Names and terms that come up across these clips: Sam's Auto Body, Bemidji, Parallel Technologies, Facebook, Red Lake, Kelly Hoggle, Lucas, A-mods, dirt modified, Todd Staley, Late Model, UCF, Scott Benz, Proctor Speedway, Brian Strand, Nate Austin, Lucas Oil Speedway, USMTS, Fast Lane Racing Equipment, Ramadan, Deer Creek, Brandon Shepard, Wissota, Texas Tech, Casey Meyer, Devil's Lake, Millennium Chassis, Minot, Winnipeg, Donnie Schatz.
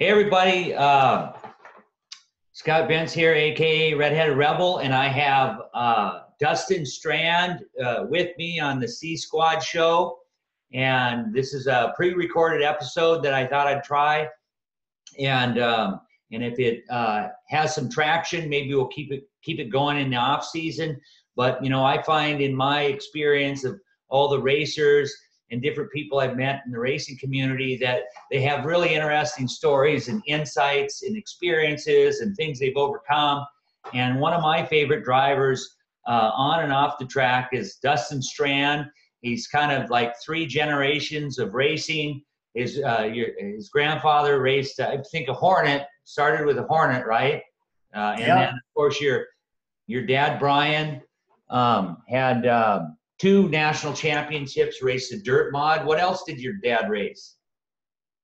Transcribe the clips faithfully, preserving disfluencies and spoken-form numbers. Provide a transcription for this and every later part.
Hey everybody, uh, Scott Benz here, aka Redheaded Rebel, and I have uh, Dustin Strand uh, with me on the C Squad show, and this is a pre-recorded episode that I thought I'd try, and um, and if it uh, has some traction, maybe we'll keep it keep it going in the off season. But you know, I find in my experience of all the racers and different people I've met in the racing community that they have really interesting stories and insights and experiences and things they've overcome. And one of my favorite drivers uh, on and off the track is Dustin Strand. He's kind of like three generations of racing. His, uh, your, his grandfather raced, uh, I think, a Hornet, started with a Hornet, right? Uh, and yeah. Then, of course, your, your dad, Brian, um, had... Uh, Two national championships, raced a dirt mod. What else did your dad race?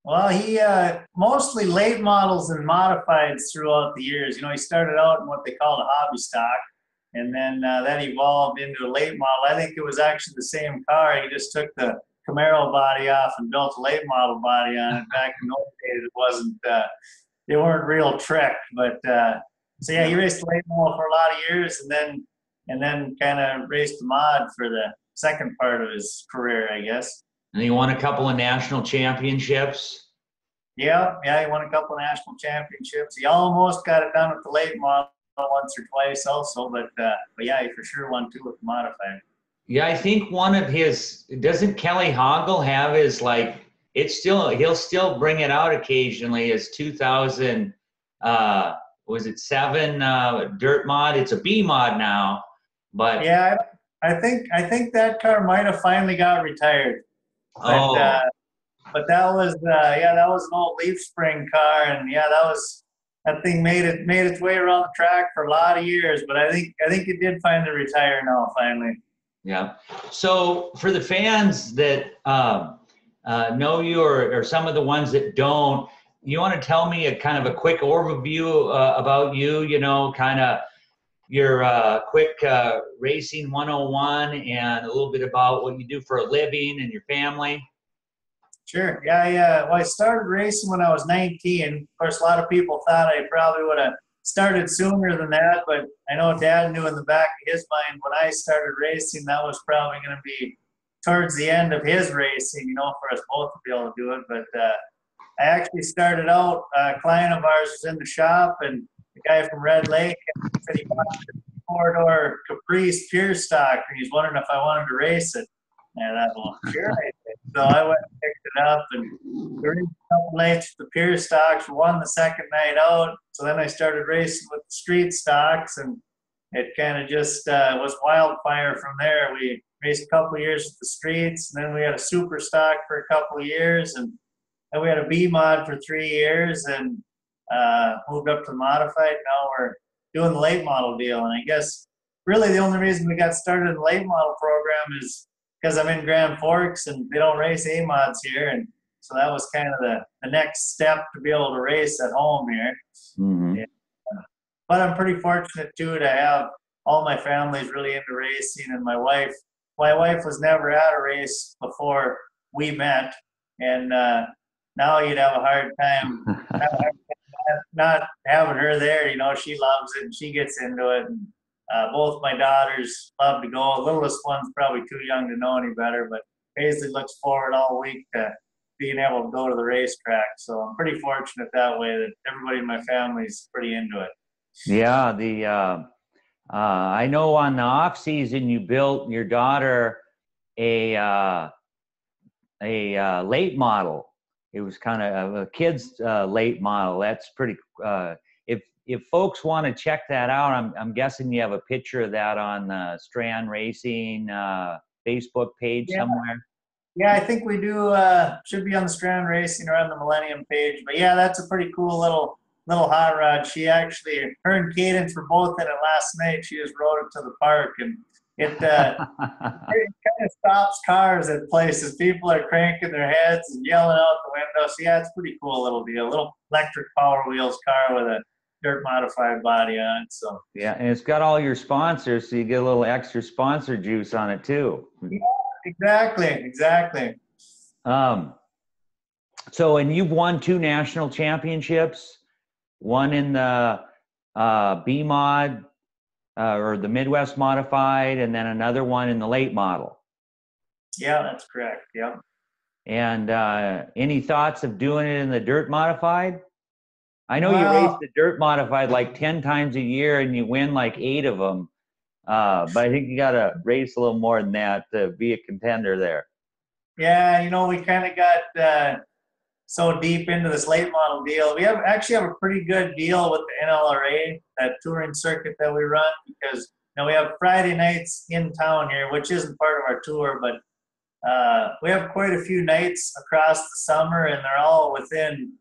Well, he uh, mostly late models and modifieds throughout the years. You know, he started out in what they called a hobby stock, and then uh, that evolved into a late model. I think it was actually the same car. He just took the Camaro body off and built a late model body on it. Back in those days, it wasn't, uh, they weren't real trick. But uh, so yeah, he raced a late model for a lot of years, and then and then kind of raced the mod for the second part of his career, I guess. And he won a couple of national championships. Yeah, yeah, he won a couple of national championships. He almost got it done with the late model once or twice also, but, uh, but yeah, he for sure won two with the modified. Yeah, I think one of his, doesn't Kelly Hoggle have his, like, it's still, he'll still bring it out occasionally, his two thousand, uh, was it seven uh, dirt mod? It's a B mod now. But yeah, I think I think that car might have finally got retired. But, oh, uh, but that was uh, yeah, that was an old leaf spring car, and yeah, that was that thing made it made its way around the track for a lot of years. But I think I think it did finally retire now, finally. Yeah. So for the fans that um, uh, know you, or, or some of the ones that don't, you want to tell me a kind of a quick overview uh, about you? You know, kind of. Your uh, quick uh, racing one oh one and a little bit about what you do for a living and your family. Sure. Yeah, I, uh, well, I started racing when I was nineteen. Of course, a lot of people thought I probably would have started sooner than that, but I know Dad knew in the back of his mind when I started racing, that was probably going to be towards the end of his racing, you know, for us both to be able to do it. But uh, I actually started out, uh, a client of ours was in the shop, and the guy from Red Lake, and he bought the Corridor Caprice pure stock, and he's wondering if I wanted to race it. And I thought, sure, I did. So I went and picked it up, and we raced a couple nights with the pure stocks. We won the second night out, so then I started racing with the street stocks, and it kind of just uh, was wildfire from there. We raced a couple of years with the streets, and then we had a super stock for a couple of years, and then we had a B mod for three years, and Uh, moved up to the modified. Now we're doing the late model deal, and I guess really the only reason we got started in the late model program is because I'm in Grand Forks and they don't race A-mods here, and so that was kind of the, the next step to be able to race at home here. Mm-hmm. Yeah. But I'm pretty fortunate too to have all my family's really into racing, and my wife my wife was never at a race before we met, and uh, now you'd have a hard time not having her there. You know, she loves it and she gets into it. And, uh, both my daughters love to go. The littlest one's probably too young to know any better, but Paisley looks forward all week to being able to go to the racetrack. So I'm pretty fortunate that way that everybody in my family's pretty into it. Yeah, the uh, uh, I know on the off season you built your daughter a uh, a uh, late model. It was kind of a kid's uh, late model. That's pretty. Uh, if if folks want to check that out, I'm I'm guessing you have a picture of that on the Strand Racing uh, Facebook page yeah. somewhere. Yeah, I think we do. Uh, should be on the Strand Racing or on the Millennium page. But yeah, that's a pretty cool little little hot rod. She actually, her and Cadence were both in it last night. She just rode it to the park, and it uh, it kind of stops cars at places. People are cranking their heads and yelling out the window. So yeah, it's a pretty cool little deal. A little electric Power Wheels car with a dirt modified body on it. So yeah, and it's got all your sponsors, so you get a little extra sponsor juice on it too. Yeah, exactly, exactly. Um, So, and you've won two national championships, one in the uh, B mod uh, or the Midwest modified, and then another one in the late model. Yeah, that's correct. Yeah. And uh, any thoughts of doing it in the dirt modified? I know well, you race the dirt modified like ten times a year and you win like eight of them. Uh, but I think you got to race a little more than that to be a contender there. Yeah, you know, we kind of got uh, so deep into this late model deal. We have actually have a pretty good deal with the N L R A, that touring circuit that we run, because you know, we have Friday nights in town here, which isn't part of our tour, but uh, we have quite a few nights across the summer, and they're all within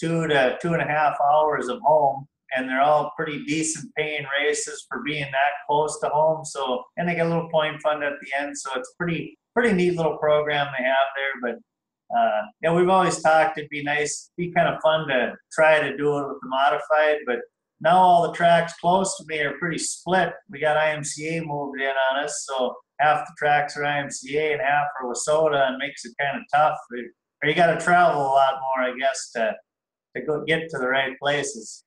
two to two and a half hours of home, and they're all pretty decent paying races for being that close to home. So, and they get a little point fund at the end, so it's pretty pretty neat little program they have there. But uh, yeah, we've always talked it'd be nice, be kind of fun to try to do it with the modified. But now all the tracks close to me are pretty split. We got I M C A moved in on us, so half the tracks are I M C A and half are Wissota, and makes it kind of tough. Or you got to travel a lot more, I guess, to to go get to the right places.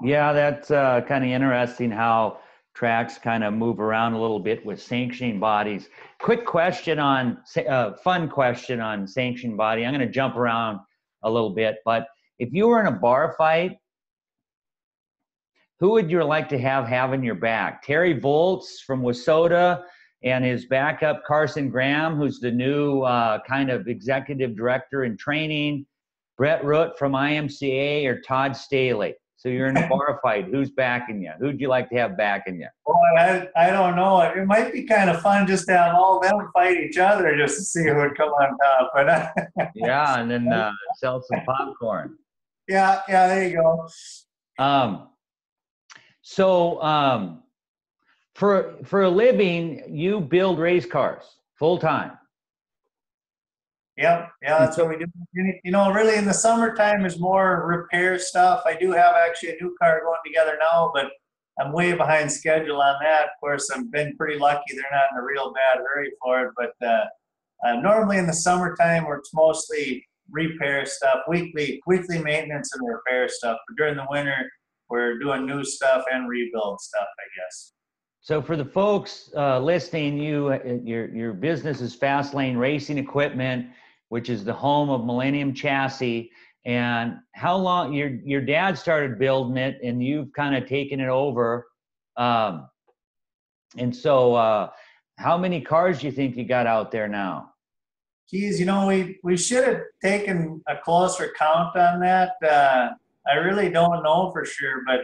Yeah, that's uh, kind of interesting how tracks kind of move around a little bit with sanctioning bodies. Quick question on, uh, fun question on sanctioning body. I'm going to jump around a little bit, but if you were in a bar fight, who would you like to have having your back? Terry Voltz from Wissota and his backup Carson Graham, who's the new uh, kind of executive director in training, Brett Root from I M C A, or Todd Staley? So you're in a bar fight. Who's backing you? Who'd you like to have backing you? Well, I, I don't know. It might be kind of fun just to have all them fight each other just to see who would come on top. But I, yeah, and then uh, sell some popcorn. Yeah, yeah, there you go. Um, so um, for for a living, you build race cars full time. Yep. Yeah, that's what we do. You know, really in the summertime is more repair stuff. I do have actually a new car going together now, but I'm way behind schedule on that. Of course, I've been pretty lucky. They're not in a real bad hurry for it, but uh, uh, normally in the summertime where it's mostly repair stuff, weekly weekly maintenance and repair stuff. But during the winter, we're doing new stuff and rebuild stuff, I guess. So for the folks uh, listening, you your your business is Fast Lane Racing Equipment, which is the home of Millennium Chassis. And how long, your your dad started building it and you've kind of taken it over. Um, and so uh, how many cars do you think you got out there now? Geez, you know, we, we should have taken a closer count on that. Uh, I really don't know for sure, but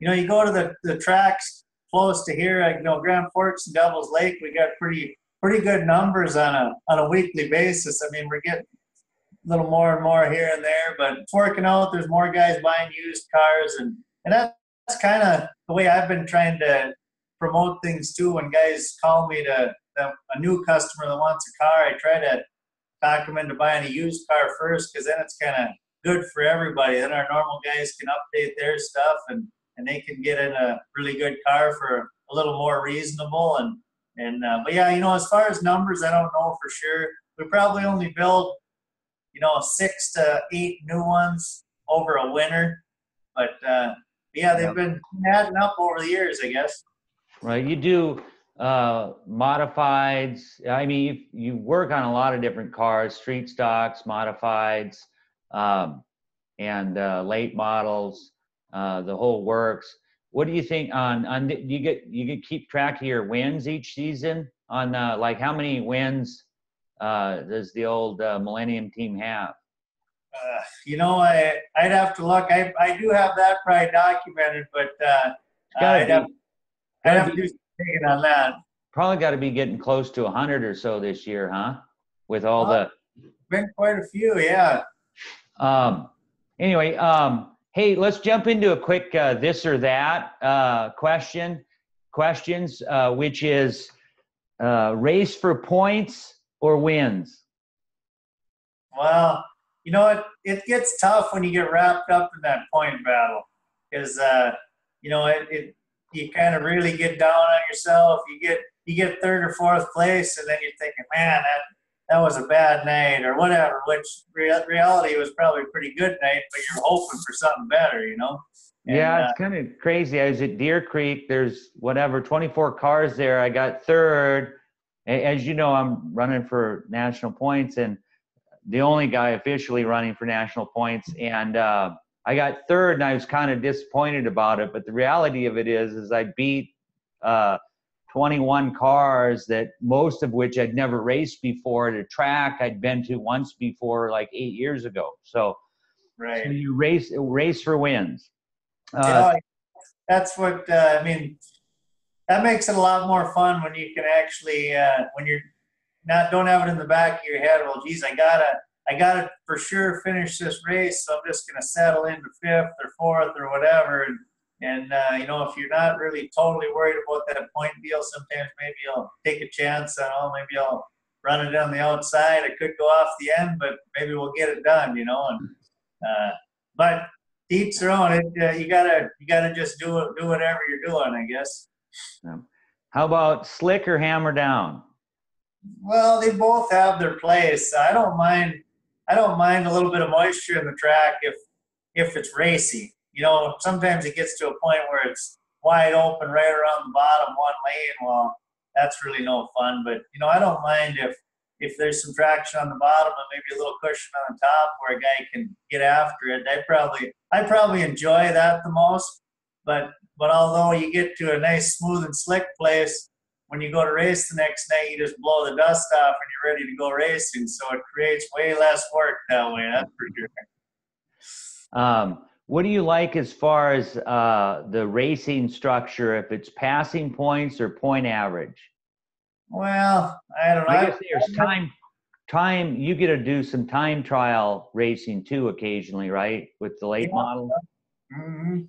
you know, you go to the, the tracks close to here, you know, Grand Forks and Devil's Lake, we got pretty pretty good numbers on a on a weekly basis. I mean, we're getting a little more and more here and there, but forking out, there's more guys buying used cars, and and that's kind of the way I've been trying to promote things too. When guys call me to, to a new customer that wants a car, I try to talk them into buying a used car first, because then it's kind of good for everybody. Then our normal guys can update their stuff, and and they can get in a really good car for a little more reasonable. And And, uh, but yeah, you know, as far as numbers, I don't know for sure. We probably only build, you know, six to eight new ones over a winter. But, uh, yeah, they've been adding up over the years, I guess. Right. You do uh, modifieds. I mean, you, you work on a lot of different cars, street stocks, modifieds, um, and uh, late models, uh, the whole works. What do you think on, on you get you get keep track of your wins each season on uh, like how many wins uh, does the old uh, Millennium team have? Uh, you know, I I'd have to look. I I do have that probably documented, but uh, I'd be, have I'd have be, to do something on that. Probably got to be getting close to a hundred or so this year, huh? With all well, the been quite a few, yeah. Um. Anyway, um. Hey, let's jump into a quick uh, this or that uh, question, questions, uh, which is uh, race for points or wins? Well, you know, it, it gets tough when you get wrapped up in that point battle, because, uh, you know, it, it you kind of really get down on yourself. You get you get third or fourth place, and then you're thinking, man, that, that was a bad night or whatever, which re- reality was probably a pretty good night, but you're hoping for something better, you know? And, yeah, it's uh, kind of crazy. I was at Deer Creek. There's whatever, twenty-four cars there. I got third. As you know, I'm running for national points and the only guy officially running for national points. And uh, I got third and I was kind of disappointed about it. But the reality of it is, is I beat uh, twenty-one cars, that most of which I'd never raced before, at a track I'd been to once before, like eight years ago. So, right. So you race, race for wins. Uh, you know, that's what, uh, I mean, that makes it a lot more fun when you can actually, uh, when you're not, don't have it in the back of your head, well, geez, I gotta, I gotta for sure finish this race. So I'm just going to settle into fifth or fourth or whatever. And, And, uh, you know, if you're not really totally worried about that point deal, sometimes maybe I'll take a chance on, oh, maybe I'll run it on the outside. I could go off the end, but maybe we'll get it done, you know. And uh, But each their own. It, uh, you gotta you gotta just do it, do whatever you're doing, I guess. How about slick or hammer down? Well, they both have their place. I don't mind. I don't mind a little bit of moisture in the track if if it's racy. You know, sometimes it gets to a point where it's wide open right around the bottom, one lane. Well, that's really no fun. But, you know, I don't mind if, if there's some traction on the bottom and maybe a little cushion on the top where a guy can get after it. I probably I probably enjoy that the most. But, but although you get to a nice, smooth and slick place, when you go to race the next night, you just blow the dust off and you're ready to go racing. So it creates way less work that way. That's for sure. Um. What do you like as far as uh, the racing structure, if it's passing points or point average? Well, I don't know. I guess there's time, time, you get to do some time trial racing too occasionally, right? With the late yeah. model. Mm-hmm.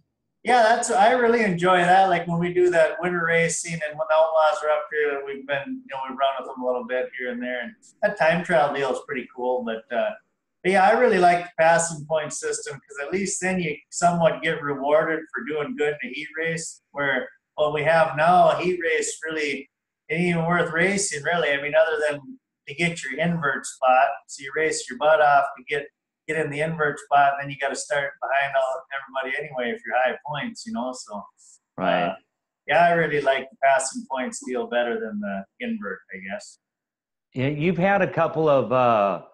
Yeah, that's, I really enjoy that. Like when we do that winter racing and when the Outlaws are up here, we've been, you know, we run with them a little bit here and there. And that time trial deal is pretty cool, but, uh, But yeah, I really like the passing point system because at least then you somewhat get rewarded for doing good in a heat race, where what we have now, a heat race really ain't even worth racing, really. I mean, other than to get your invert spot. So you race your butt off to get, get in the invert spot, and then you got to start behind all everybody anyway if you're high points, you know. So, right. Uh, yeah, I really like the passing points deal better than the invert, I guess. Yeah, you've had a couple of uh... –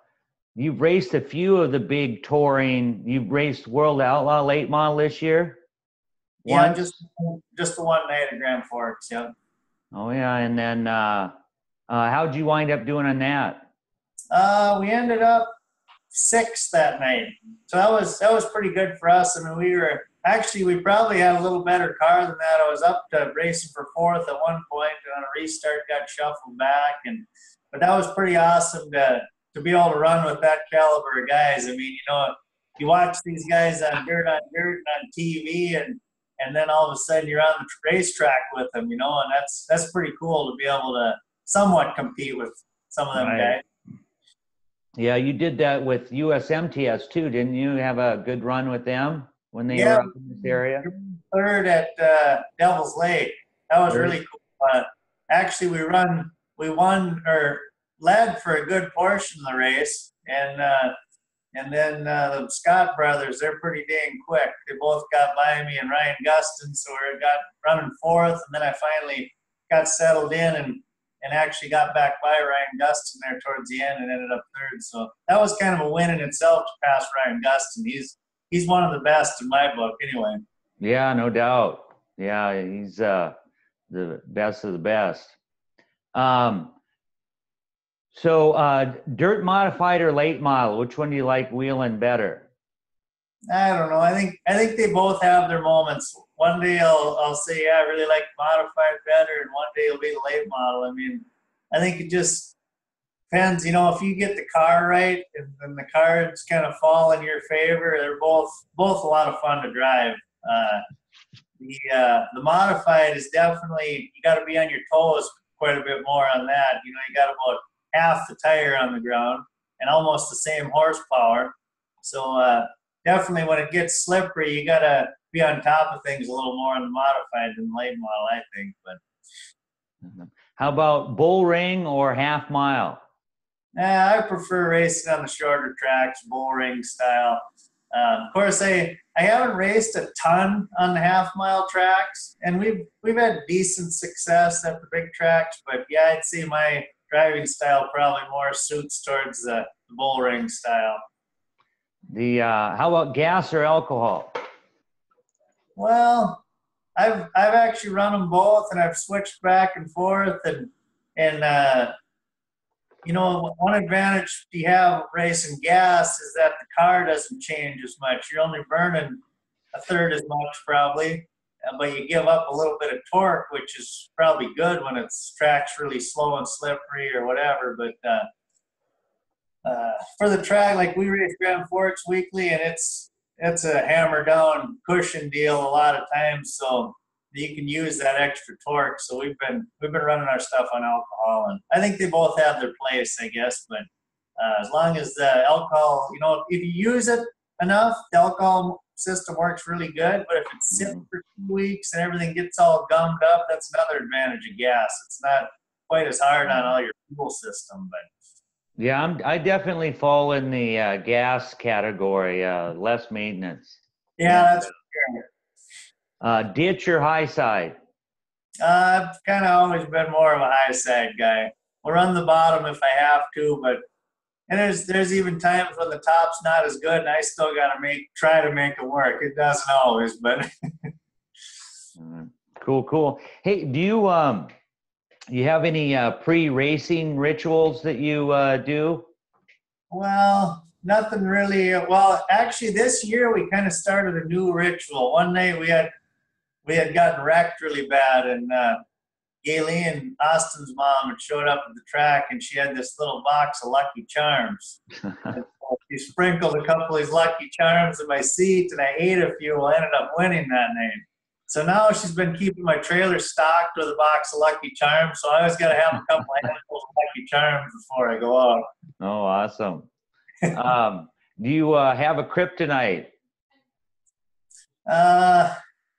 You've raced a few of the big touring. You've raced World Outlaw Late Model this year? Once? Yeah, just just the one night at Grand Forks, yeah. Oh, yeah, and then uh, uh, how'd you wind up doing on that? Uh, we ended up sixth that night. So that was that was pretty good for us. I mean, we were – actually, we probably had a little better car than that. I was up to racing for fourth at one point, and on a restart got shuffled back. And But that was pretty awesome to – to be able to run with that caliber of guys. I mean, you know, you watch these guys on dirt on dirt and on T V, and and then all of a sudden you're on the racetrack with them, you know, and that's that's pretty cool to be able to somewhat compete with some of them right. guys. Yeah, you did that with U S M T S too, didn't you? Have a good run with them when they yeah. were up in this area? Third at uh, Devil's Lake. That was third. Really cool. Uh, actually, we run, we won, or led for a good portion of the race, and uh, and then uh, the Scott brothers, they're pretty dang quick. They both got by me and Ryan Gustin, so we got running fourth, and then I finally got settled in and, and actually got back by Ryan Gustin there towards the end and ended up third. So that was kind of a win in itself to pass Ryan Gustin. He's he's one of the best in my book anyway. Yeah, no doubt. Yeah, he's uh, the best of the best. Um So, uh, dirt modified or late model, which one do you like wheeling better? I don't know. I think I think they both have their moments. One day I'll I'll say, yeah, I really like modified better, and one day it'll be the late model. I mean, I think it just depends. You know, if you get the car right and, and the cards kind of fall in your favor, they're both both a lot of fun to drive. Uh, the uh, the modified is definitely, you got to be on your toes quite a bit more on that. You know, you got about half the tire on the ground and almost the same horsepower. So uh, definitely when it gets slippery, you got to be on top of things a little more in the modified than the late model, I think. But how about bull ring or half mile? nah, I prefer racing on the shorter tracks, bullring style. Uh, of course, I, I haven't raced a ton on the half-mile tracks, and we've we've had decent success at the big tracks, but yeah, I'd say my driving style probably more suits towards the, the bullring style. The uh, how about gas or alcohol? Well, I've I've actually run them both, and I've switched back and forth, and and uh, you know, one advantage you have racing gas is that the car doesn't change as much. You're only burning a third as much probably, but you give up a little bit of torque, which is probably good when it's track's really slow and slippery or whatever. But uh, uh, for the track, like we race Grand Forks weekly, and it's it's a hammer down cushion deal a lot of times, so you can use that extra torque. So we've been we've been running our stuff on alcohol, and I think they both have their place, I guess. But uh, as long as the alcohol, you know, if you use it enough, the alcohol system works really good. But if it's sitting for two weeks and everything gets all gummed up, that's another advantage of gas. It's not quite as hard on all your fuel system, but. Yeah, I'm, I definitely fall in the uh, gas category, uh, less maintenance. Yeah, that's fair. Uh, ditch or high side? Uh, I've kind of always been more of a high side guy. I'll run the bottom if I have to, but and there's there's even times when the top's not as good, and I still gotta make try to make it work. It doesn't always, but cool, cool. Hey, do you um? you have any uh, pre-racing rituals that you uh, do? Well, nothing really. Well, actually, this year we kind of started a new ritual. One night we had we had gotten wrecked really bad, and uh, Gayleen, Austin's mom, had showed up at the track, and she had this little box of Lucky Charms. She sprinkled a couple of these Lucky Charms in my seat, and I ate a few. I ended up winning that night. So now she's been keeping my trailer stocked with a box of Lucky Charms. So I always got to have a couple of handfuls of Lucky Charms before I go out. Oh, awesome. um, do you uh, have a kryptonite? Uh,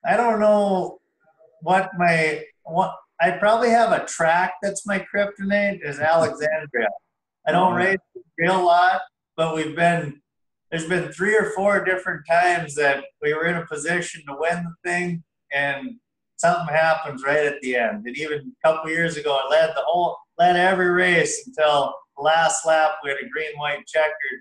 I don't know what my what. I probably have a track that's my kryptonite is Alexandria. I don't mm-hmm. race the trail a lot, but we've been there's been three or four different times that we were in a position to win the thing. And something happens right at the end. And even a couple years ago, I led the whole, led every race until the last lap. We had a green-white checkered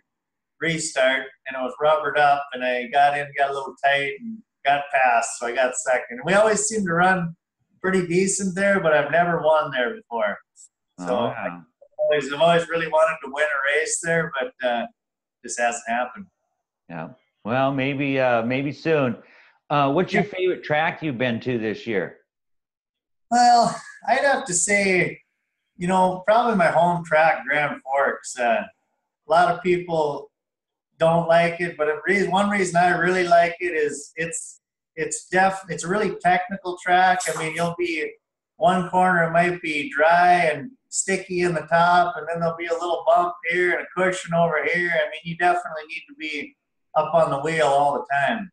restart, and it was rubbered up. And I got in, got a little tight, and got past. So I got second. And we always seem to run pretty decent there, but I've never won there before. So oh, wow. I've, always, I've always really wanted to win a race there, but uh, this hasn't happened. Yeah. Well, maybe uh, maybe soon. Uh, what's your favorite track you've been to this year? Well, I'd have to say, you know, probably my home track, Grand Forks. Uh, a lot of people don't like it, but it, one reason I really like it is it's it's def it's a really technical track. I mean, you'll be one corner might be dry and sticky in the top, and then there'll be a little bump here and a cushion over here. I mean, you definitely need to be up on the wheel all the time.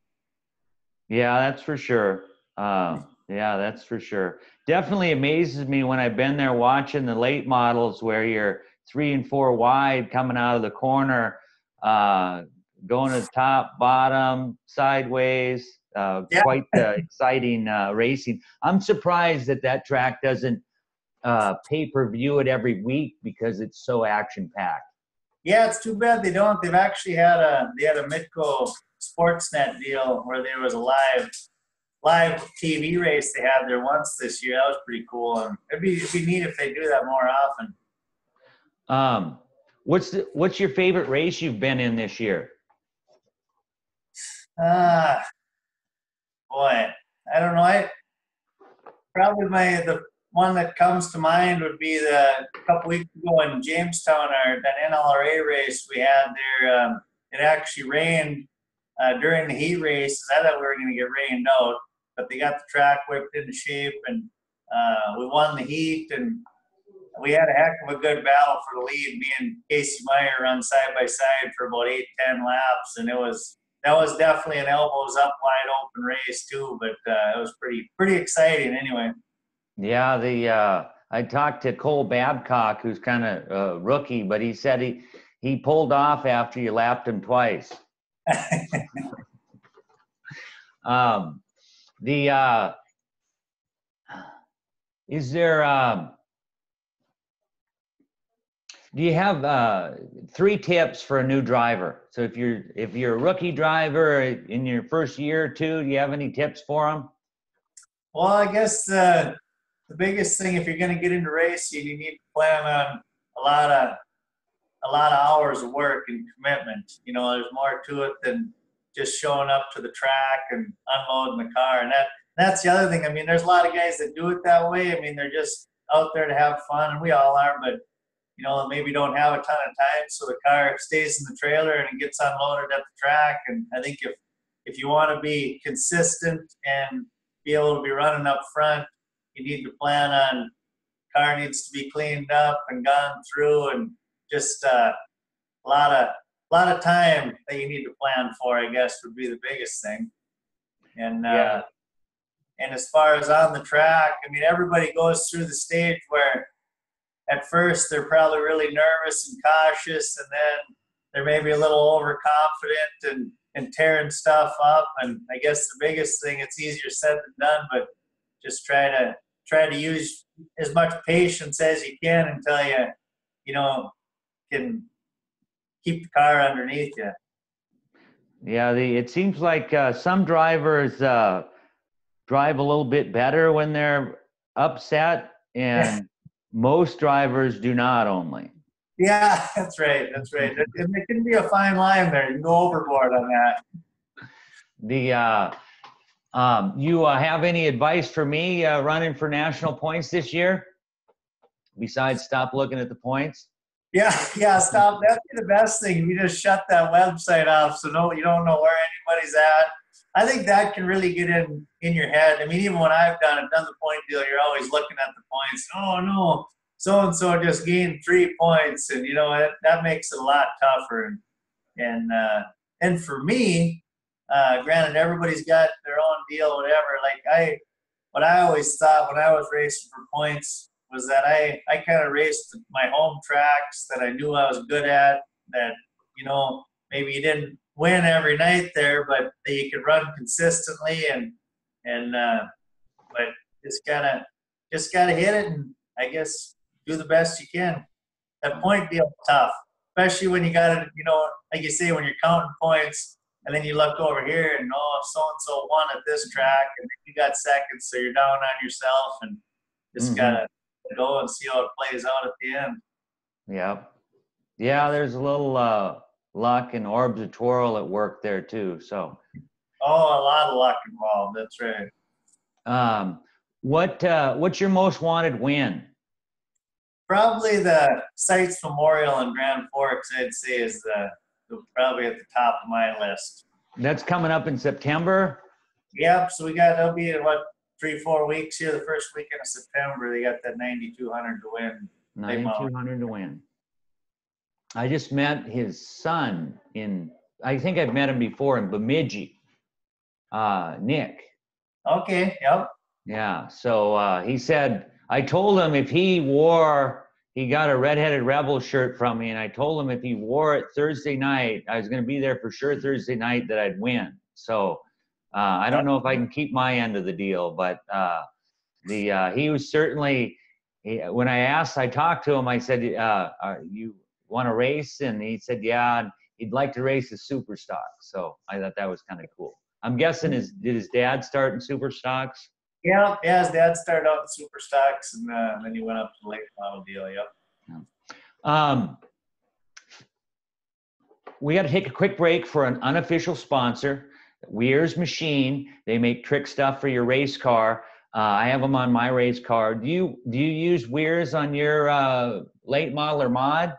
Yeah, that's for sure. Uh, yeah, that's for sure. Definitely amazes me when I've been there watching the late models where you're three and four wide coming out of the corner, uh, going to the top, bottom, sideways. Uh, yeah. Quite uh, exciting uh, racing. I'm surprised that that track doesn't uh, pay-per-view it every week because it's so action-packed. Yeah, it's too bad they don't. They've actually had a they had a Midco Sportsnet deal where there was a live live T V race they had there once this year. That was pretty cool, and it'd be, it'd be neat if they do that more often. Um, what's the, what's your favorite race you've been in this year? Ah, uh, boy, I don't know. I probably my the one that comes to mind would be the a couple weeks ago in Jamestown, our that N L R A race we had there. Um, it actually rained. Uh, during the heat races, I thought we were going to get rained out, but they got the track whipped into shape, and uh, we won the heat, and we had a heck of a good battle for the lead. Me and Casey Meyer run side by side for about eight, ten laps, and it was that was definitely an elbows up, wide open race too. But uh, it was pretty, pretty exciting anyway. Yeah, the uh, I talked to Cole Babcock, who's kind of a rookie, but he said he, he pulled off after you lapped him twice. um, the, uh, is there, um, do you have uh, three tips for a new driver? So if you're if you're a rookie driver in your first year or two, do you have any tips for them? Well, I guess uh, the biggest thing, if you're going to get into racing, you need to plan on a lot of a lot of hours of work and commitment. You know, there's more to it than just showing up to the track and unloading the car. And that that's the other thing. I mean, there's a lot of guys that do it that way. I mean, they're just out there to have fun, and we all are, but you know, maybe don't have a ton of time, so the car stays in the trailer and it gets unloaded at the track. And I think if if you want to be consistent and be able to be running up front, you need to plan on car needs to be cleaned up and gone through, and just uh, a lot of a lot of time that you need to plan for, I guess, would be the biggest thing. And yeah. uh, and as far as on the track, I mean, everybody goes through the stage where at first, they're probably really nervous and cautious, and then they're maybe a little overconfident and, and tearing stuff up. And I guess the biggest thing, it's easier said than done, but just try to try to use as much patience as you can until you, you know, can keep the car underneath you. Yeah, the, it seems like uh, some drivers uh, drive a little bit better when they're upset, and most drivers do not only. Yeah, that's right. That's right. It, it can be a fine line there. You can go overboard on that. The uh, um, you uh, have any advice for me uh, running for national points this year? Besides, stop looking at the points. Yeah, yeah. Stop. That'd be the best thing. We just shut that website off, so no, you don't know where anybody's at. I think that can really get in, in your head. I mean, even when I've done it, done the point deal, you're always looking at the points. Oh, no, so-and-so just gained three points. And, you know, it, that makes it a lot tougher. And and, uh, and for me, uh, granted, everybody's got their own deal, whatever. Like, I, what I always thought when I was racing for points was that I, I kind of raced my home tracks that I knew I was good at, that, you know, maybe you didn't win every night there, but that you could run consistently, and and uh but just gotta just gotta hit it, and I guess do the best you can. That point deal is tough, especially when you gotta, you know, like you say, when you're counting points and then you look over here and oh, so and so won at this track, and then you got seconds, so you're down on yourself, and just mm-hmm. gotta go and see how it plays out at the end. Yeah. Yeah, there's a little uh luck and orbs of twirl at work there too. So, oh, a lot of luck involved. That's right. Um, what uh, what's your most wanted win? Probably the Sites Memorial in Grand Forks. I'd say is the, the probably at the top of my list. That's coming up in September. Yep. So we got it'll be in what three four weeks here. The first weekend of September, they got that ninety-two hundred to win. ninety-two hundred to win. I just met his son in, I think I've met him before in Bemidji, uh, Nick. Okay, yep. Yeah, so uh, he said, I told him if he wore, he got a Redheaded Rebel shirt from me, and I told him if he wore it Thursday night, I was going to be there for sure Thursday night, that I'd win. So uh, I don't know if I can keep my end of the deal, but uh, the uh, he was certainly, he, when I asked, I talked to him, I said, uh, are you want to race? And he said, yeah, and he'd like to race a super stock. So I thought that was kind of cool. I'm guessing his, did his dad start in super stocks? Yeah, yeah, his dad started out in super stocks, and uh, then he went up to the late model deal, yep. Yeah. Um, we got to take a quick break for an unofficial sponsor, Weir's Machine. They make trick stuff for your race car. Uh, I have them on my race car. Do you, do you use Weir's on your uh, late model or mod?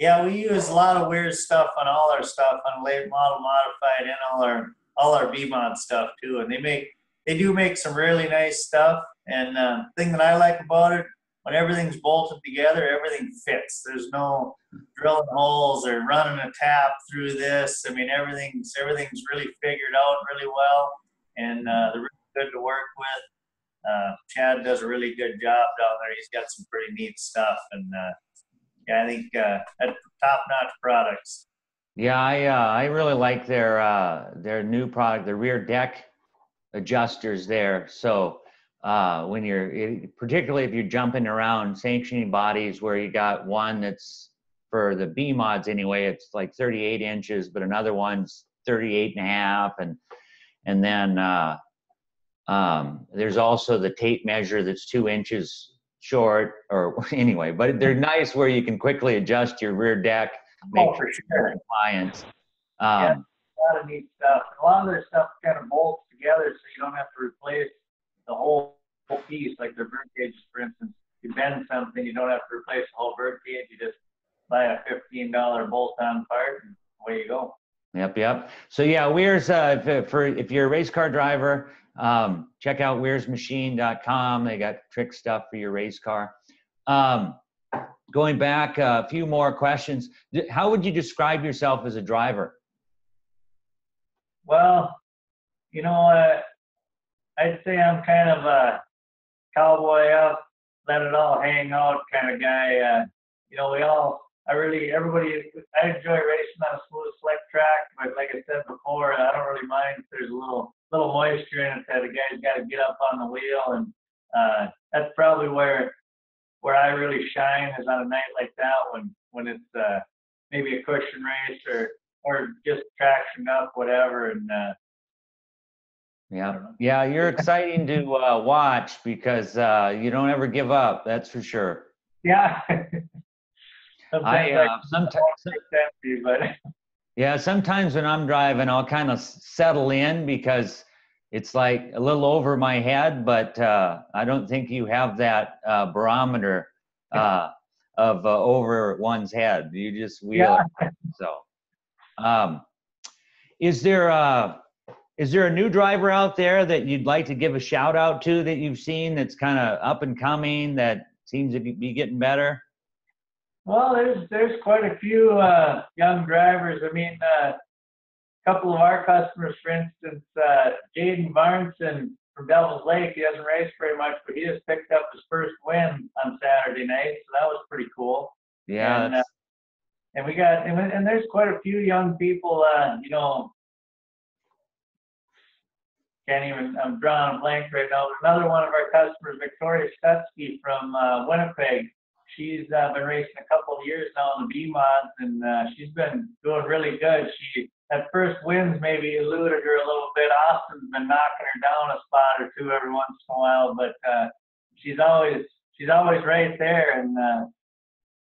Yeah, we use a lot of weird stuff on all our stuff, on late model, modified, and all our all our B-mod stuff too. And they make they do make some really nice stuff. And uh, the thing that I like about it, when everything's bolted together, everything fits. There's no drilling holes or running a tap through this. I mean, everything's everything's really figured out really well, and uh, they're really good to work with. Uh, Chad does a really good job down there. He's got some pretty neat stuff, and uh, yeah, I think uh, top-notch products. Yeah, I uh, I really like their uh, their new product, the rear deck adjusters there. So uh, when you're, particularly if you're jumping around sanctioning bodies, where you got one that's for the B mods anyway, it's like thirty-eight inches, but another one's thirty-eight and a half, and and then. Uh, Um, there's also the tape measure that's two inches short, or anyway, but they're nice where you can quickly adjust your rear deck, make oh, sure you're compliant. Um, yeah, a lot of neat stuff. A lot of their stuff kind of bolts together, so you don't have to replace the whole, whole piece, like their bird cages, for instance. You bend something, you don't have to replace the whole bird cage. You just buy a fifteen dollar bolt-on part, and away you go. Yep, yep. So yeah, Weir's uh, if, for if you're a race car driver. Um, check out Weir's Machine dot com. They got trick stuff for your race car. Um, going back a few more questions. How would you describe yourself as a driver? Well, you know, uh, I'd say I'm kind of a cowboy up, let it all hang out kind of guy. Uh, you know, we all, I really, everybody, I enjoy racing on a smooth, slick track. But like I said before, I don't really mind if there's a little little moisture in it that a guy's got to get up on the wheel, and uh, that's probably where where I really shine, is on a night like that, when when it's uh, maybe a cushion race or or just traction up, whatever. And uh, yeah, yeah, you're exciting to uh, watch because uh, you don't ever give up. That's for sure. Yeah. sometimes I, uh, I sometimes. Empty, but yeah, sometimes when I'm driving, I'll kind of settle in because it's like a little over my head, but uh, I don't think you have that uh, barometer uh, of uh, over one's head. You just wheel yeah. it. So, um, is there a, is there a new driver out there that you'd like to give a shout out to that you've seen that's kind of up and coming that seems to be getting better? Well, there's there's quite a few uh, young drivers. I mean, uh, a couple of our customers, for instance, uh, Jaden Barneson from Devil's Lake. He doesn't race very much, but he just picked up his first win on Saturday night, so that was pretty cool. Yeah. And, uh, and we got and, and there's quite a few young people. Uh, you know, can't even. I'm drawing a blank right now. Another one of our customers, Victoria Stutsky from uh, Winnipeg. She's uh, been racing a couple of years now in the B-mods, and uh, she's been doing really good. She, at first wins maybe eluded her a little bit. Austin's been knocking her down a spot or two every once in a while, but uh, she's always she's always right there, and uh,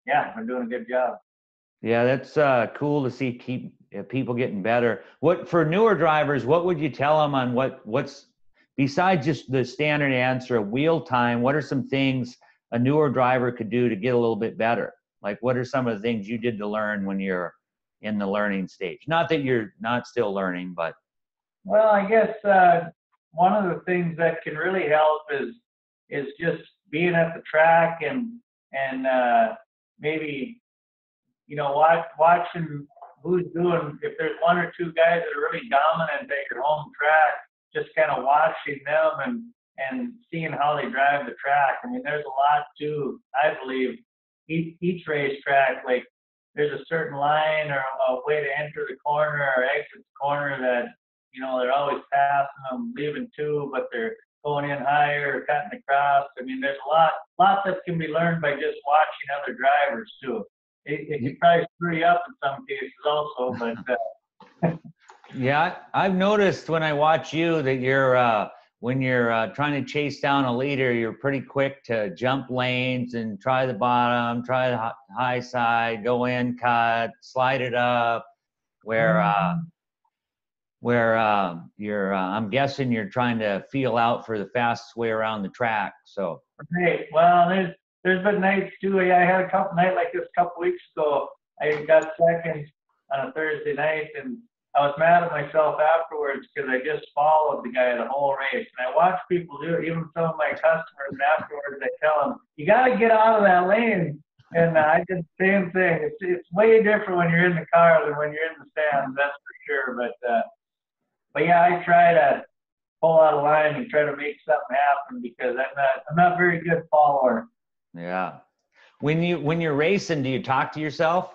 yeah, been doing a good job. Yeah, that's uh, cool to see keep uh, people getting better. What for newer drivers? What would you tell them on what what's besides just the standard answer of wheel time? What are some things a newer driver could do to get a little bit better? Like, what are some of the things you did to learn when you're in the learning stage? Not that you're not still learning, but. Well, I guess uh, one of the things that can really help is is just being at the track and and uh, maybe, you know, watch, watching who's doing, if there's one or two guys that are really dominant at your home track, just kind of watching them and and seeing how they drive the track. I mean, there's a lot to, I believe, each, each racetrack, like there's a certain line or a way to enter the corner or exit the corner that, you know, they're always passing them, leaving two, but they're going in higher, cutting across. I mean, there's a lot, lot that can be learned by just watching other drivers too. It, it can probably screw you up in some cases also, but. Uh, yeah, I've noticed when I watch you that you're, uh, when you're uh, trying to chase down a leader, you're pretty quick to jump lanes and try the bottom, try the high side, go in, cut, slide it up. Where, uh, where uh, you're, uh, I'm guessing you're trying to feel out for the fastest way around the track. So. Right. Well, there's there's been nights too. I had a couple night like this a couple weeks ago. I got second on a Thursday night, and I was mad at myself afterwards because I just followed the guy the whole race. And I watch people do it, even some of my customers, and afterwards I tell them, you got to get out of that lane. And uh, I did the same thing. It's, it's way different when you're in the car than when you're in the stands, that's for sure. But, uh, but yeah, I try to pull out a line and try to make something happen, because I'm not I'm not a very good follower. Yeah. When you when you're racing, do you talk to yourself?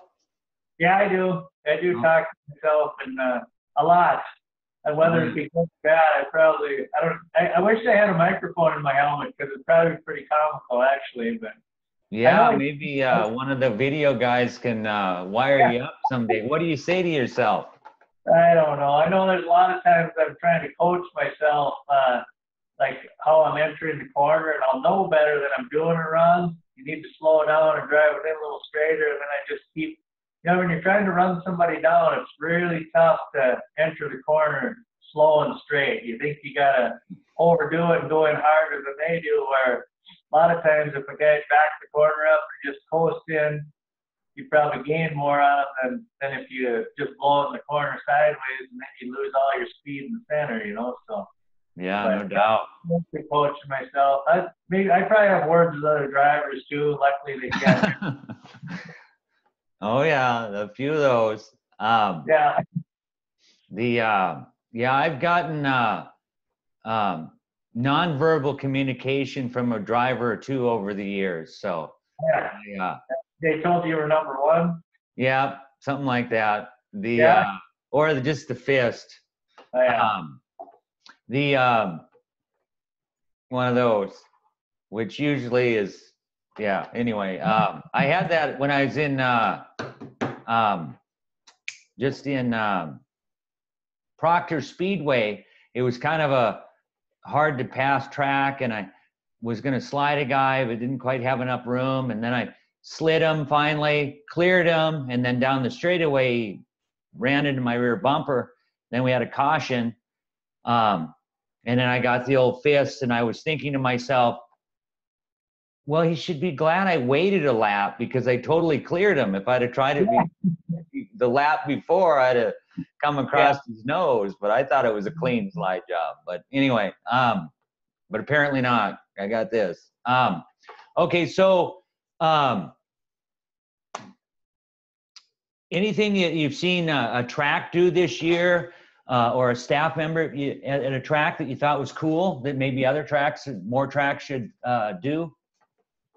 Yeah, I do. I do oh. talk to myself, and uh, a lot. And whether mm-hmm. it's because of that, I probably I don't. I, I wish I had a microphone in my helmet, because it's probably pretty comical, actually. But yeah, maybe uh, one of the video guys can uh, wire yeah. you up someday. What do you say to yourself? I don't know. I know there's a lot of times I'm trying to coach myself, uh, like how I'm entering the corner, and I'll know better that I'm doing it wrong. You need to slow down and drive it in a little straighter, and then I just keep. You know, when you're trying to run somebody down, it's really tough to enter the corner slow and straight. You think you got to overdo it and go in harder than they do, where a lot of times if a guy backs the corner up or just coasts in, you probably gain more on it than, than if you just blow it in the corner sideways and then you lose all your speed in the center, you know. So yeah, but no doubt. I'm mostly coaching myself. I, maybe, I probably have words with other drivers too. Luckily they can. Oh yeah, a few of those. Um, yeah. The uh, yeah, I've gotten uh, um, nonverbal communication from a driver or two over the years. So yeah, yeah. They told you you were number one. Yeah, something like that. The yeah. uh, or the, just the fist. Oh, yeah. Um, the um, one of those, which usually is. Yeah. Anyway, um, I had that when I was in, uh, um, just in um, Proctor Speedway. It was kind of a hard to pass track, and I was going to slide a guy, but didn't quite have enough room. And then I slid him finally, cleared him, and then down the straightaway he ran into my rear bumper. Then we had a caution, um, and then I got the old fist, and I was thinking to myself, well, he should be glad I waited a lap, because I totally cleared him. If I'd have tried it yeah. be, the lap before, I'd have come across yeah. his nose. But I thought it was a clean slide job. But anyway, um, but apparently not. I got this. Um, okay, so um, anything that you've seen a, a track do this year, uh, or a staff member at, at a track that you thought was cool that maybe other tracks, more tracks should uh, do?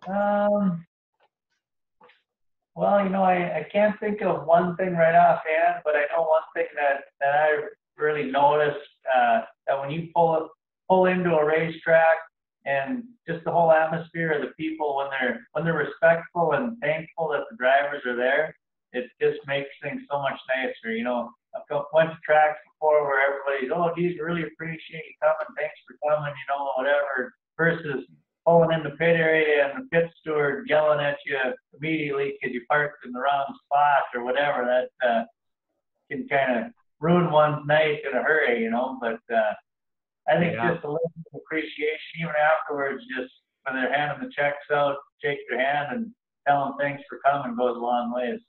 Um, well, you know, I, I can't think of one thing right offhand, but I know one thing that, that I really noticed, uh, that when you pull pull into a racetrack, and just the whole atmosphere of the people, when they're when they're respectful and thankful that the drivers are there, it just makes things so much nicer. You know, I've went to tracks before where everybody's, oh, geez, really appreciate you coming, thanks for coming, you know, whatever, versus pulling in the pit area and the pit steward yelling at you immediately because you parked in the wrong spot or whatever. That uh, can kind of ruin one's night in a hurry, you know. But uh, I think yeah. just a little bit of appreciation, even afterwards, just when they're handing the checks out, shake their hand and tell them thanks for coming goes a long ways.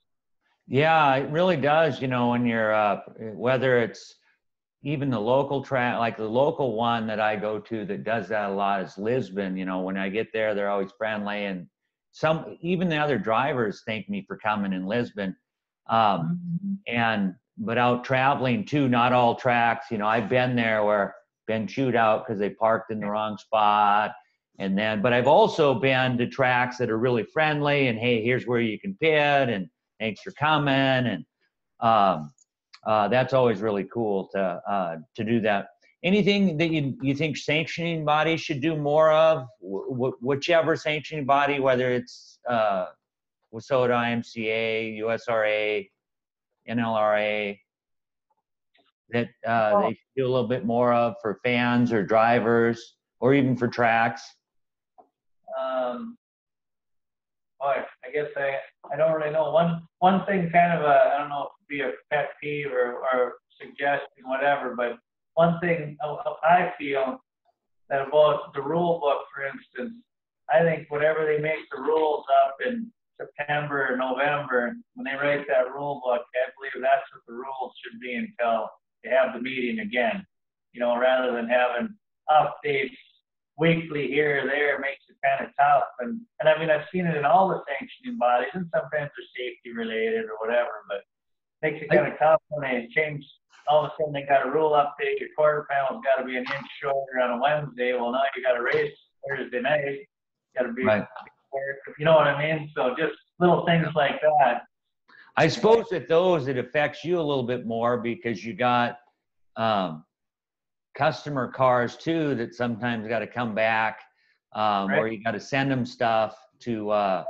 Yeah, it really does, you know, when you're, uh, whether it's even the local track, like the local one that I go to that does that a lot is Lisbon. You know, when I get there, they're always friendly, and some, even the other drivers thank me for coming in Lisbon. Um, mm-hmm. And, but out traveling too, not all tracks, you know, I've been there where been chewed out because they parked in the wrong spot. And then, but I've also been to tracks that are really friendly and, hey, here's where you can pit and thanks for coming. And, um, Uh, that's always really cool to uh, to do that. Anything that you you think sanctioning bodies should do more of, wh whichever sanctioning body, whether it's uh, Wissota, I M C A, U S R A, N L R A, that uh, oh. they should do a little bit more of for fans or drivers or even for tracks? Um. Boy, I guess I, I don't really know. One one thing kind of a, I don't know if it would be a pet peeve or, or suggestion, whatever, but one thing I feel that about the rule book, for instance, I think whenever they make the rules up in September or November, when they write that rule book, I believe that's what the rules should be until they have the meeting again. You know, rather than having updates weekly here or there, makes it kind of tough. And, and I mean, I've seen it in all the sanctioning bodies, and sometimes they're safety related or whatever, but makes it kind of tough when they change all of a sudden they got a rule update, your quarter panel's got to be an inch shorter on a Wednesday. Well, now you got to race Thursday night. Got to be, right. You know what I mean? So just little things like that. I suppose that those, it affects you a little bit more because you got um, customer cars too that sometimes got to come back, um, right. or you got to send them stuff to uh,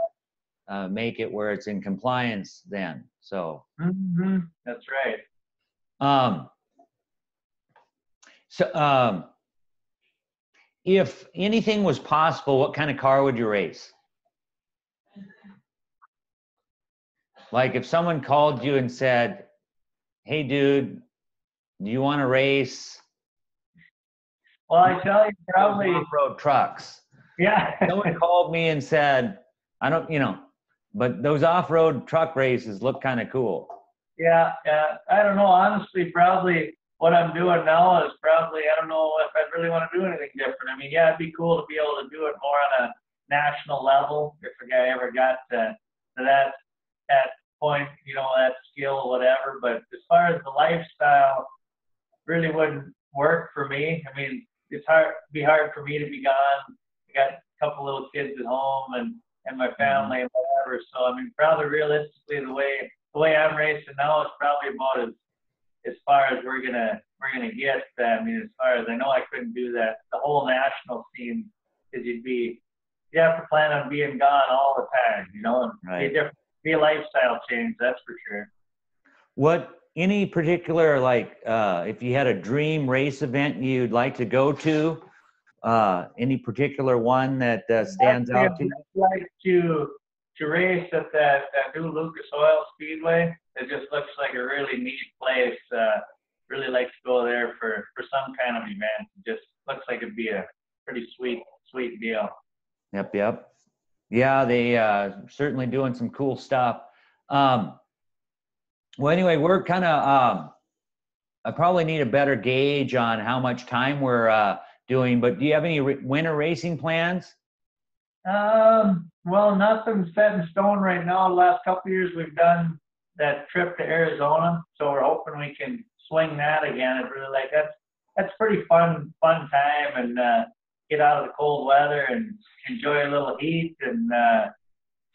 uh, make it where it's in compliance then. So mm-hmm. That's right. Um, so um, if anything was possible, what kind of car would you race? Like if someone called you and said, hey dude, do you want to race? Well, I tell you, probably off-road trucks. Yeah. Someone called me and said, I don't, you know, but those off-road truck races look kind of cool. Yeah, uh, I don't know. Honestly, probably what I'm doing now is probably, I don't know if I really want to do anything different. I mean, yeah, it'd be cool to be able to do it more on a national level if a guy ever got to, to that that point, you know, that skill, whatever. But as far as the lifestyle, really wouldn't work for me. I mean, it's hard, be hard for me to be gone. I got a couple little kids at home and, and my family and whatever. So, I mean, probably realistically, the way the way I'm racing now is probably about as as far as we're gonna we're gonna get. I mean, as far as I know, I couldn't do that. The whole national scene, because you'd be you have to plan on being gone all the time, you know, and right. be different. Be a lifestyle change, that's for sure. What any particular like uh if you had a dream race event you'd like to go to, uh any particular one that uh, stands I'd, out to you? I'd like to to race at that, that new Lucas Oil Speedway. It just looks like a really neat place. Uh really like to go there for for some kind of event. It just looks like it'd be a pretty sweet sweet deal. Yep, yep. Yeah, they uh, certainly doing some cool stuff. Um, well, anyway, we're kind of, um, I probably need a better gauge on how much time we're uh, doing, but do you have any winter racing plans? Um, well, nothing's set in stone right now. The last couple of years we've done that trip to Arizona, so we're hoping we can swing that again. It's really like, that's, that's pretty fun, fun time, and uh, get out of the cold weather and enjoy a little heat and uh,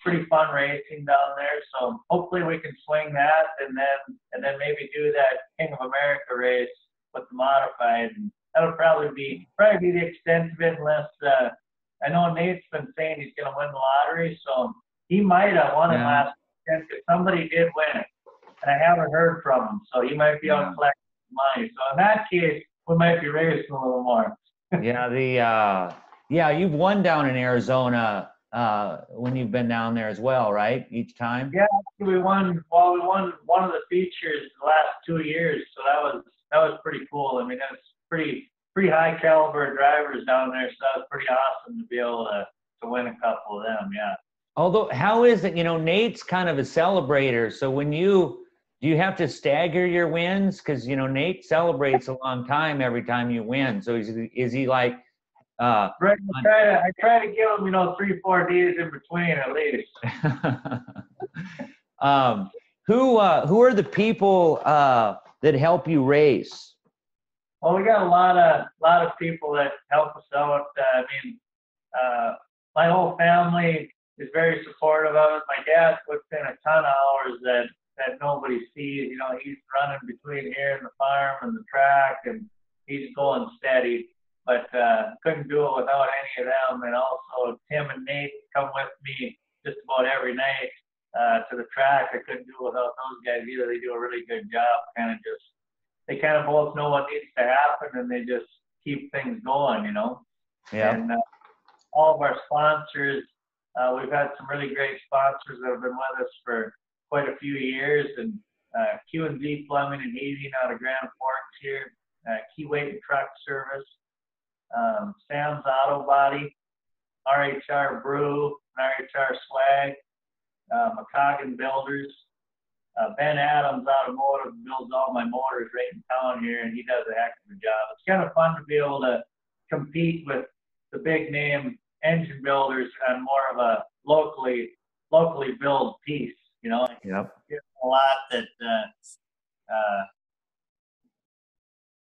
pretty fun racing down there. So hopefully we can swing that and then and then maybe do that King of America race with the modified. And that'll probably be probably be the extent of it, unless uh, I know Nate's been saying he's going to win the lottery, so he might have won yeah. it last weekend because somebody did win it, and I haven't heard from him, so he might be yeah. on collecting money. So in that case, we might be racing a little more. Yeah, the uh, yeah, you've won down in Arizona uh, when you've been down there as well, right? Each time. Yeah, we won. Well, we won one of the features the last two years, so that was that was pretty cool. I mean, that's pretty pretty high caliber drivers down there, so that was pretty awesome to be able to to win a couple of them. Yeah. Although, how is it? You know, Nate's kind of a celebrator, so when you do you have to stagger your wins? Because, you know, Nate celebrates a long time every time you win. So is, is he like... Uh, right, I try, to, I try to give him, you know, three, four days in between at least. um, who uh, who are the people uh, that help you race? Well, we got a lot of, lot of people that help us out. Uh, I mean, uh, my whole family is very supportive of it. My dad puts in a ton of hours that... that nobody sees, you know, he's running between here and the farm and the track, and he's going steady, but uh, couldn't do it without any of them. And also Tim and Nate come with me just about every night uh, to the track. I couldn't do it without those guys either. They do a really good job, kind of just, they kind of both know what needs to happen, and they just keep things going, you know. Yeah. And uh, all of our sponsors, uh, we've had some really great sponsors that have been with us for quite a few years, and uh, Q and Z Plumbing and Heating out of Grand Forks here, uh, Key Weight and Truck Service, um, Sam's Auto Body, R H R Brew, and R H R Swag, uh, McCoggan Builders, uh, Ben Adams Automotive builds all my motors right in town here, and he does a heck of a job. It's kind of fun to be able to compete with the big name engine builders on more of a locally locally built piece. You know, yep. A lot that uh, uh,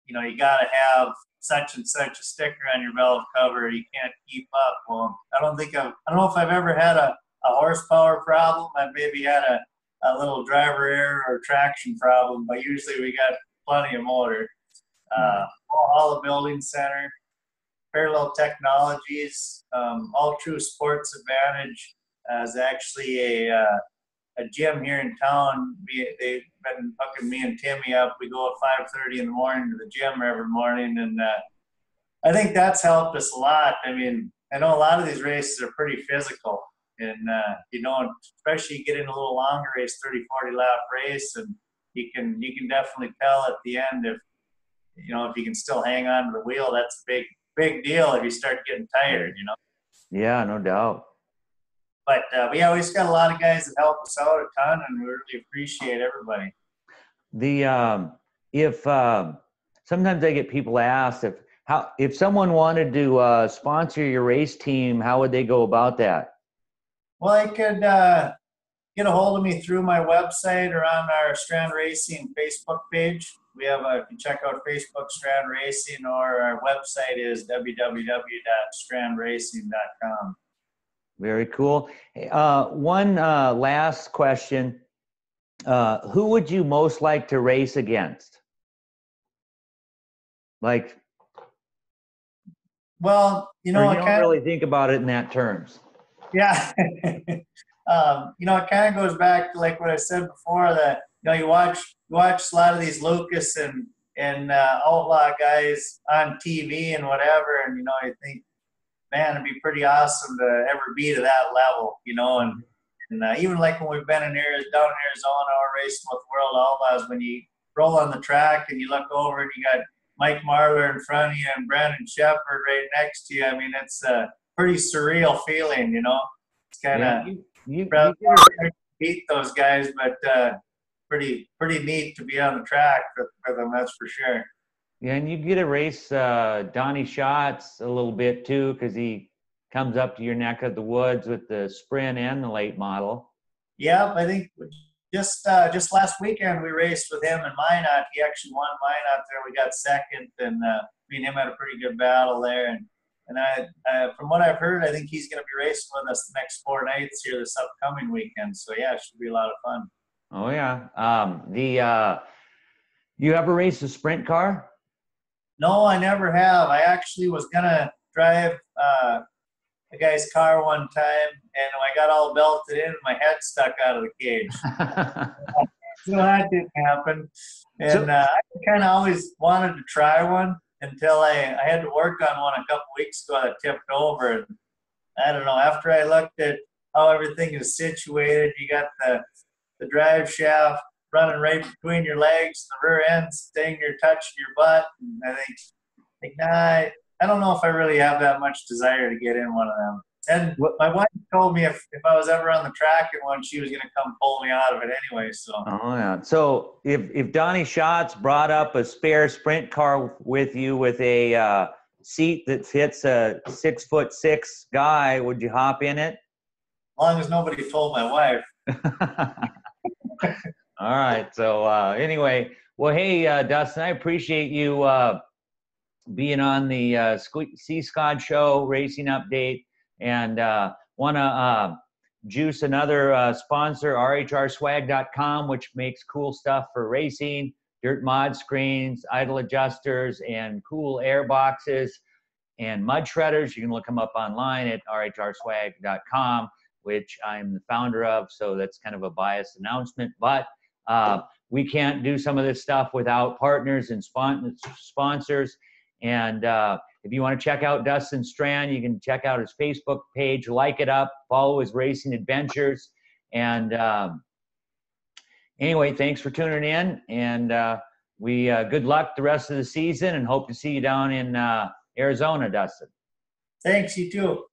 you know, you got to have such and such a sticker on your valve cover. You can't keep up. Well, I don't think I've, I don't know if I've ever had a, a horsepower problem. I maybe had a, a little driver error or traction problem, but usually we got plenty of motor. Uh, Valhalla Building Center, Parallel Technologies, um, All True Sports Advantage uh, is actually a, uh, a gym here in town. We, they've been hooking me and Timmy up. We go at five thirty in the morning to the gym every morning, and uh, I think that's helped us a lot. I mean, I know a lot of these races are pretty physical, and uh, you know, especially you get in a little longer race, thirty, forty lap race, and you can you can definitely tell at the end if you know if you can still hang on to the wheel. That's a big big deal if you start getting tired, you know. Yeah, no doubt. But uh, yeah, we just got a lot of guys that help us out a ton, and we really appreciate everybody. The um, if uh, sometimes I get people asked if how if someone wanted to uh, sponsor your race team, how would they go about that? Well, they could uh, get a hold of me through my website or on our Strand Racing Facebook page. We have a, you can check out Facebook Strand Racing, or our website is w w w dot strand racing dot com. Very cool. Uh, one uh, last question. Uh, who would you most like to race against? Like, well, you know, I don't kinda, really think about it in that terms. Yeah. um, you know, it kind of goes back to like what I said before, that, you know, you watch, you watch a lot of these Lucas and, and uh, Outlaw guys on T V and whatever. And, you know, I think, man, it'd be pretty awesome to ever be to that level, you know. And and uh, even like when we've been in Arizona, down in Arizona, or racing with World Outlaws, when you roll on the track and you look over and you got Mike Marler in front of you and Brandon Shepard right next to you, I mean, it's a pretty surreal feeling, you know. It's kind of yeah, you, you, you beat those guys, but uh, pretty pretty neat to be on the track for, for them, that's for sure. Yeah, and you get to race uh, Donnie Schatz a little bit too, because he comes up to your neck of the woods with the sprint and the late model. Yeah, I think just uh, just last weekend we raced with him in Minot. He actually won Minot there. We got second, and uh, me and him had a pretty good battle there. And and I, uh, from what I've heard, I think he's going to be racing with us the next four nights here this upcoming weekend. So yeah, it should be a lot of fun. Oh yeah, um, the uh, you ever race a sprint car? No, I never have. I actually was going to drive uh, a guy's car one time, and I got all belted in, and my head stuck out of the cage. So that didn't happen. And so, uh, I kind of always wanted to try one until I, I had to work on one a couple weeks ago that tipped over. And I don't know, after I looked at how everything is situated, you got the, the drive shaft running right between your legs, the rear end's dang near touching your butt. And I think, like, nah, I, I don't know if I really have that much desire to get in one of them. And what, my wife told me if, if I was ever on the track in one, she was going to come pull me out of it anyway. So, oh, yeah. So if, if Donnie Schatz brought up a spare sprint car with you with a uh, seat that fits a six foot six guy, would you hop in it? As long as nobody told my wife. All right. So uh, anyway, well, hey, uh, Dustin, I appreciate you uh, being on the uh, C Squad show racing update, and uh, want to uh, juice another uh, sponsor, R H R swag dot com, which makes cool stuff for racing, dirt mod screens, idle adjusters, and cool air boxes and mud shredders. You can look them up online at R H R swag dot com, which I'm the founder of. So that's kind of a biased announcement, but Uh, we can't do some of this stuff without partners and sponsors. And uh, if you want to check out Dustin Strand, you can check out his Facebook page, like it up, follow his racing adventures. And um, anyway, thanks for tuning in. And uh, we uh, good luck the rest of the season, and hope to see you down in uh, Arizona, Dustin. Thanks, you too.